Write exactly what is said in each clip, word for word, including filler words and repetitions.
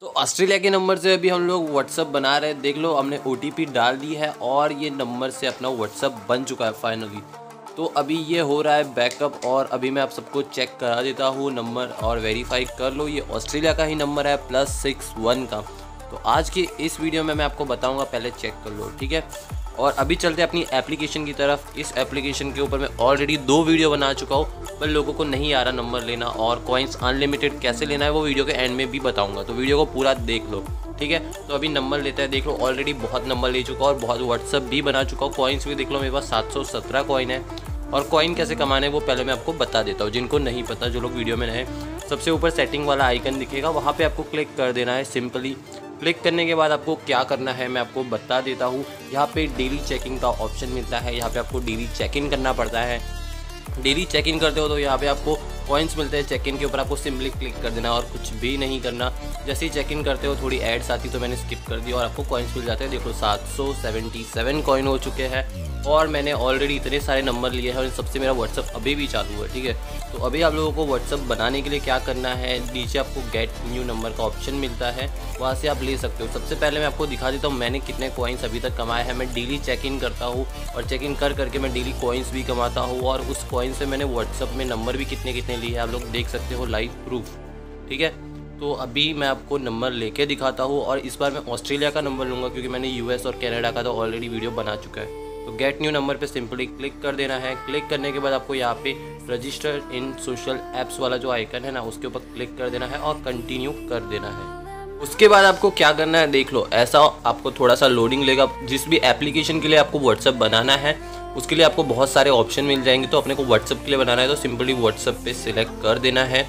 तो ऑस्ट्रेलिया के नंबर से अभी हम लोग व्हाट्सअप बना रहे हैं। देख लो हमने ओ टी पी डाल दी है और ये नंबर से अपना व्हाट्सअप बन चुका है फाइनली। तो अभी ये हो रहा है बैकअप और अभी मैं आप सबको चेक करा देता हूँ नंबर और वेरीफाई कर लो। ये ऑस्ट्रेलिया का ही नंबर है प्लस सिक्स वन का। तो आज की इस वीडियो में मैं आपको बताऊँगा, पहले चेक कर लो ठीक है। और अभी चलते हैं अपनी एप्लीकेशन की तरफ। इस एप्लीकेशन के ऊपर मैं ऑलरेडी दो वीडियो बना चुका हूँ, पर लोगों को नहीं आ रहा नंबर लेना और कॉइन्स अनलिमिटेड कैसे लेना है वो वीडियो के एंड में भी बताऊंगा, तो वीडियो को पूरा देख लो ठीक है। तो अभी नंबर लेता है, देख लो ऑलरेडी बहुत नंबर ले चुका हूँ और बहुत व्हाट्सअप भी बना चुका हूँ। कॉइन्स भी देख लो, मेरे पास सात सौ सत्रह कॉइन है। और कॉइन कैसे कमाने है वो पहले मैं आपको बता देता हूँ, जिनको नहीं पता, जो लोग वीडियो में नए। सबसे ऊपर सेटिंग वाला आइकन दिखेगा, वहाँ पर आपको क्लिक कर देना है। सिंपली क्लिक करने के बाद आपको क्या करना है मैं आपको बता देता हूँ। यहाँ पे डेली चेकिंग का ऑप्शन मिलता है, यहाँ पे आपको डेली चेक इन करना पड़ता है। डेली चेक इन करते हो तो यहाँ पे आपको पॉइंट्स मिलते हैं। चेक इन के ऊपर आपको सिंपली क्लिक कर देना और कुछ भी नहीं करना। जैसे ही चेक इन करते हो थोड़ी एड्स आती तो मैंने स्किप कर दी और आपको कॉइन्स मिल जाते हैं। देखो सात सौ सेवेंटी सेवन कॉइन हो चुके हैं और मैंने ऑलरेडी इतने सारे नंबर लिए हैं और सबसे मेरा व्हाट्सअप अभी भी चालू है ठीक है। तो अभी आप लोगों को व्हाट्सअप बनाने के लिए क्या करना है, नीचे आपको गेट न्यू नंबर का ऑप्शन मिलता है, वहाँ से आप ले सकते हो। सबसे पहले मैं आपको दिखा देता हूँ मैंने कितने कॉइन्स अभी तक कमाए हैं। मैं डेली चेक इन करता हूँ और चेक इन कर करके मैं डेली कॉइन्स भी कमाता हूँ और उस कॉइन से मैंने व्हाट्सअप में नंबर भी कितने कितने लिए हैं आप लोग देख सकते हो, लाइव प्रूफ ठीक है। तो अभी मैं आपको नंबर लेके दिखाता हूँ और इस बार मैं ऑस्ट्रेलिया का नंबर लूँगा क्योंकि मैंने यूएस और कनाडा का तो ऑलरेडी वीडियो बना चुका है। तो गेट न्यू नंबर पे सिंपली क्लिक कर देना है। क्लिक करने के बाद आपको यहाँ पे रजिस्टर इन सोशल एप्स वाला जो आइकन है ना उसके ऊपर क्लिक कर देना है और कंटिन्यू कर देना है। उसके बाद आपको क्या करना है देख लो, ऐसा आपको थोड़ा सा लोडिंग लेगा। जिस भी एप्लीकेशन के लिए आपको व्हाट्सअप बनाना है उसके लिए आपको बहुत सारे ऑप्शन मिल जाएंगे। तो अपने को व्हाट्सअप के लिए बनाना है तो सिंपली व्हाट्सअप पे सिलेक्ट कर देना है।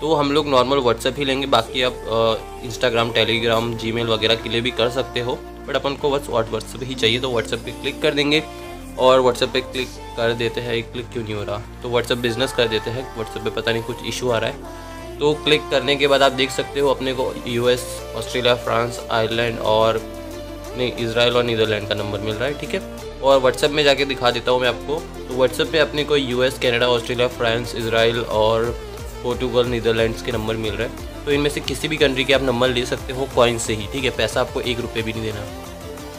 तो हम लोग नॉर्मल व्हाट्सअप ही लेंगे, बाकी आप इंस्टाग्राम, टेलीग्राम, जीमेल वगैरह के लिए भी कर सकते हो, बट अपन को बस व्हाट्सअप ही चाहिए। तो व्हाट्सअप पे क्लिक कर देंगे और व्हाट्सअप पे क्लिक कर देते हैं। एक क्लिक क्यों नहीं हो रहा, तो व्हाट्सअप बिजनेस कर देते हैं। व्हाट्सअप पे पता नहीं कुछ इशू आ रहा है। तो क्लिक करने के बाद आप देख सकते हो अपने को यूएस, ऑस्ट्रेलिया, फ्रांस, आयरलैंड और नहीं इजराइल और नीदरलैंड का नंबर मिल रहा है ठीक है। और व्हाट्सअप में जाके दिखा देता हूँ मैं आपको। तो व्हाट्सअप पर अपने को US, Canada, Australia, France, Israel और पोर्टुगल, नीदरलैंड्स के नंबर मिल रहे हैं। तो इनमें से किसी भी कंट्री के आप नंबर ले सकते हो कॉइन से ही ठीक है, पैसा आपको एक रुपये भी नहीं देना।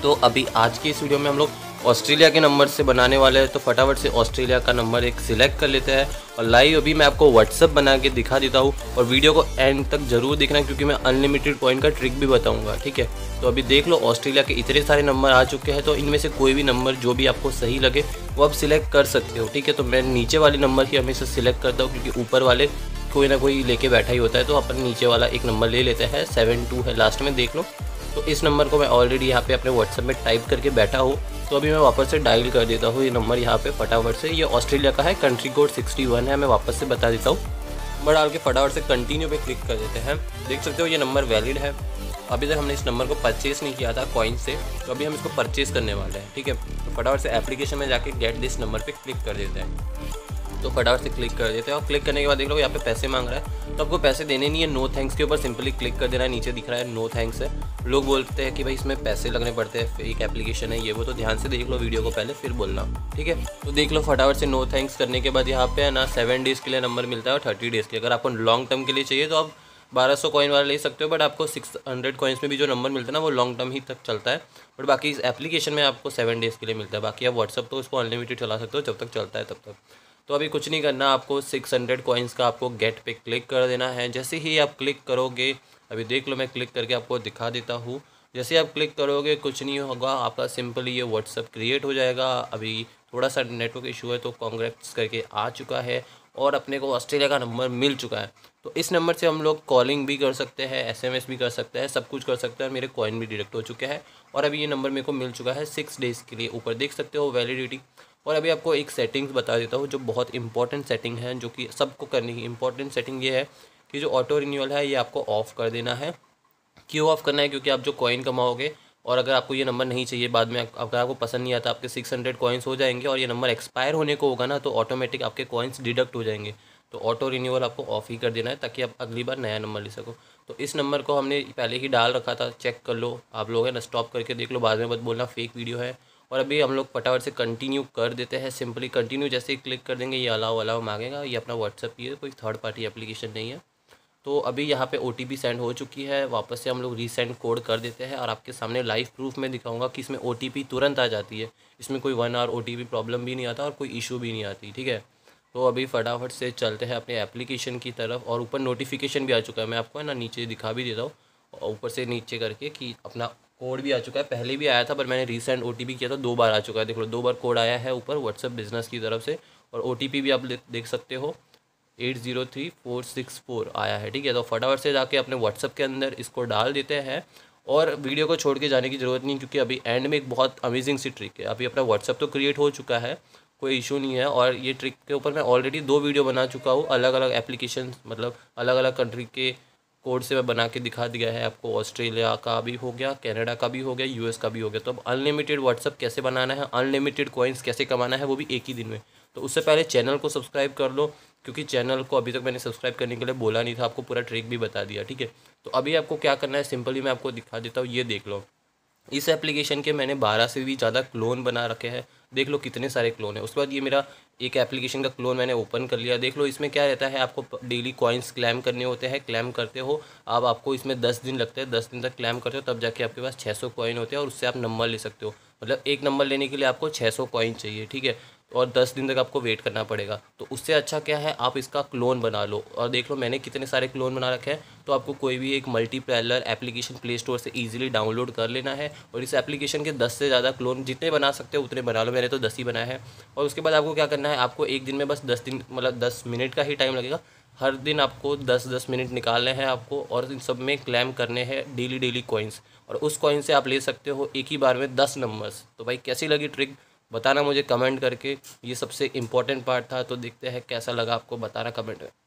तो अभी आज की इस वीडियो में हम लोग ऑस्ट्रेलिया के नंबर से बनाने वाले हैं। तो फटाफट से ऑस्ट्रेलिया का नंबर एक सिलेक्ट कर लेते हैं और लाइव अभी मैं आपको व्हाट्सअप बना के दिखा देता हूँ। और वीडियो को एंड तक जरूर देखना क्योंकि मैं अनलिमिटेड कॉइन का ट्रिक भी बताऊँगा ठीक है। तो अभी देख लो ऑस्ट्रेलिया के इतने सारे नंबर आ चुके हैं। तो इनमें से कोई भी नंबर जो भी आपको सही लगे वो आप सिलेक्ट कर सकते हो ठीक है। तो मैं नीचे वाले नंबर ही हमेशा सिलेक्ट करता हूँ क्योंकि ऊपर वाले कोई ना कोई लेके बैठा ही होता है। तो अपन नीचे वाला एक नंबर ले लेते हैं, सेवन टू है लास्ट में देख लो। तो इस नंबर को मैं ऑलरेडी यहाँ पे अपने व्हाट्सएप में टाइप करके बैठा हूँ। तो अभी मैं वापस से डायल कर देता हूँ ये नंबर यहाँ पे फटाफट से। ये ऑस्ट्रेलिया का है, कंट्री कोड सिक्सटी वन है, मैं वापस से बता देता हूँ। नंबर डाल के फटाफट से कंटिन्यू पे क्लिक कर देते हैं। देख सकते हो ये नंबर वैलिड है। अभी तक हमने इस नंबर को परचेस नहीं किया था कॉइन से, तो अभी हम इसको परचेस करने वाले हैं ठीक है। तो फटाफट से एप्लीकेशन में जाके गेट दिस नंबर पर क्लिक कर देते हैं। तो फटाफट से क्लिक कर देते हैं और क्लिक करने के बाद देख लो यहाँ पे पैसे मांग रहा है। तो आपको पैसे देने नहीं है, नो थैंक्स के ऊपर सिंपली क्लिक कर देना है। नीचे दिख रहा है नो थैंक्स है। लोग बोलते हैं कि भाई इसमें पैसे लगने पड़ते हैं, फेक एप्लीकेशन है ये वो, तो ध्यान से देख लो वीडियो को पहले फिर बोलना ठीक है। तो देख लो फटाफट से नो थैंक्स करने के बाद यहाँ पे ना सेवन डेज़ के लिए नंबर मिलता है और थर्टी डेज़ के। अगर आपको लॉन्ग टर्म के लिए चाहिए तो आप बारह सौ कॉइन वाला ले सकते हो, बट आपको सिक्स हंड्रेड कॉइन्स में भी जो नंबर मिलता है ना वो लॉन्ग टर्म ही तक चलता है। बट बाकी इस एप्लीकेशन में आपको सेवन डेज़ के लिए मिलता है। बाकी आप व्हाट्सअप तो उसको अनलिमिटेड चला सकते हो जब तक चलता है तब तक। तो अभी कुछ नहीं करना, आपको सिक्स हंड्रेड कॉइन्स का आपको गेट पे क्लिक कर देना है। जैसे ही आप क्लिक करोगे, अभी देख लो मैं क्लिक करके आपको दिखा देता हूँ। जैसे आप क्लिक करोगे कुछ नहीं होगा, आपका सिंपली ये व्हाट्सअप क्रिएट हो जाएगा। अभी थोड़ा सा नेटवर्क इशू है तो कॉन्ग्रेट्स करके आ चुका है और अपने को ऑस्ट्रेलिया का नंबर मिल चुका है। तो इस नंबर से हम लोग कॉलिंग भी कर सकते हैं, एसएमएस भी कर सकते हैं, सब कुछ कर सकते हैं। मेरे कॉइन भी डिडक्ट हो चुके हैं और अभी ये नंबर मेरे को मिल चुका है सिक्स डेज़ के लिए, ऊपर देख सकते हो वैलिडिटी। और अभी आपको एक सेटिंग्स बता देता हूँ जो बहुत इंपॉर्टेंट सेटिंग है, जो कि सबको करनी है। इंपॉर्टेंट सेटिंग ये है कि जो ऑटो रिन्यूअल है ये आपको ऑफ़ कर देना है। क्यों ऑफ़ करना है, क्योंकि आप जो कॉइन कमाओगे और अगर आपको ये नंबर नहीं चाहिए बाद में, अगर आपको पसंद नहीं आता, आपके सिक्स हंड्रेड कॉइन्स हो जाएंगे और ये नंबर एक्सपायर होने को होगा ना, तो ऑटोमेटिक आपके कॉइन्स डिडक्ट हो जाएंगे। तो ऑटो रिन्यूअल आपको ऑफ़ ही कर देना है ताकि आप अगली बार नया नंबर ले सको। तो इस नंबर को हमने पहले ही डाल रखा था, चेक कर लो आप लोग है ना, स्टॉप करके देख लो, बाद में मत बोलना फेक वीडियो है। और अभी हम लोग फटाफट से कंटिन्यू कर देते हैं। सिंपली कंटिन्यू जैसे ही क्लिक कर देंगे ये अलाउ अलाउ मांगेगा। ये अपना व्हाट्सअप ही है, कोई थर्ड पार्टी एप्लीकेशन नहीं है। तो अभी यहाँ पे ओ टी पी सेंड हो चुकी है, वापस से हम लोग रीसेंड कोड कर देते हैं और आपके सामने लाइव प्रूफ में दिखाऊंगा कि इसमें ओ टी पी तुरंत आ जाती है। इसमें कोई one hour O T P problem भी नहीं आता और कोई इशू भी नहीं आती। ठीक है, तो अभी फटाफट से चलते हैं अपने एप्लीकेशन की तरफ। और ऊपर नोटिफिकेशन भी आ चुका है, मैं आपको है ना नीचे दिखा भी देता हूँ ऊपर से नीचे करके, कि अपना कोड भी आ चुका है। पहले भी आया था पर मैंने रीसेंट ओ टी पी किया था, दो बार आ चुका है। देख लो, दो बार कोड आया है ऊपर व्हाट्सअप बिजनेस की तरफ से। और ओ टी पी भी आप देख सकते हो eight zero three four six four आया है। ठीक है, तो फटाफट से जाके अपने व्हाट्सअप के अंदर इसको डाल देते हैं। और वीडियो को छोड़ के जाने की ज़रूरत नहीं, क्योंकि अभी एंड में एक बहुत अमेजिंग सी ट्रिक है। अभी अपना व्हाट्सअप तो क्रिएट हो चुका है, कोई इशू नहीं है। और ये ट्रिक के ऊपर मैं ऑलरेडी दो वीडियो बना चुका हूँ, अलग अलग एप्लीकेशन मतलब अलग अलग कंट्री के कोड से मैं बना के दिखा दिया है आपको। ऑस्ट्रेलिया का भी हो गया, कनाडा का भी हो गया, यूएस का भी हो गया। तो अब अनलिमिटेड व्हाट्सअप कैसे बनाना है, अनलिमिटेड कॉइन्स कैसे कमाना है, वो भी एक ही दिन में। तो उससे पहले चैनल को सब्सक्राइब कर लो, क्योंकि चैनल को अभी तक मैंने सब्सक्राइब करने के लिए बोला नहीं था, आपको पूरा ट्रिक भी बता दिया। ठीक है, तो अभी आपको क्या करना है सिंपली मैं आपको दिखा देता हूँ। ये देख लो, इस एप्लीकेशन के मैंने बारह से भी ज़्यादा क्लोन बना रखे हैं। देख लो कितने सारे क्लोन है। उसके बाद ये मेरा एक एप्लीकेशन का क्लोन मैंने ओपन कर लिया। देख लो इसमें क्या रहता है, आपको डेली कॉइन्स क्लेम करने होते हैं। क्लेम करते हो आप, आपको इसमें दस दिन लगते हैं, दस दिन तक क्लेम करते हो तब जाके आपके पास छः सौ कॉइन होते हैं। और उससे आप नंबर ले सकते हो, मतलब एक नंबर लेने के लिए आपको छः सौ कॉइन चाहिए। ठीक है, और दस दिन तक आपको वेट करना पड़ेगा। तो उससे अच्छा क्या है, आप इसका क्लोन बना लो। और देख लो मैंने कितने सारे क्लोन बना रखे हैं। तो आपको कोई भी एक मल्टीप्लेयर एप्लीकेशन प्ले स्टोर से इजीली डाउनलोड कर लेना है। और इस एप्लीकेशन के दस से ज़्यादा क्लोन जितने बना सकते हो उतने बना लो, मैंने तो दस ही बनाया है। और उसके बाद आपको क्या करना है, आपको एक दिन में बस दस दिन मतलब दस मिनट का ही टाइम लगेगा। हर दिन आपको दस दस मिनट निकालने हैं आपको, और इन सब में क्लेम करने हैं डेली डेली कॉइन्स। और उस कॉइन से आप ले सकते हो एक ही बार में दस नंबर्स। तो भाई कैसी लगी ट्रिक बताना मुझे कमेंट करके, ये सबसे इम्पोर्टेंट पार्ट था। तो देखते हैं कैसा लगा आपको, बताना कमेंट में।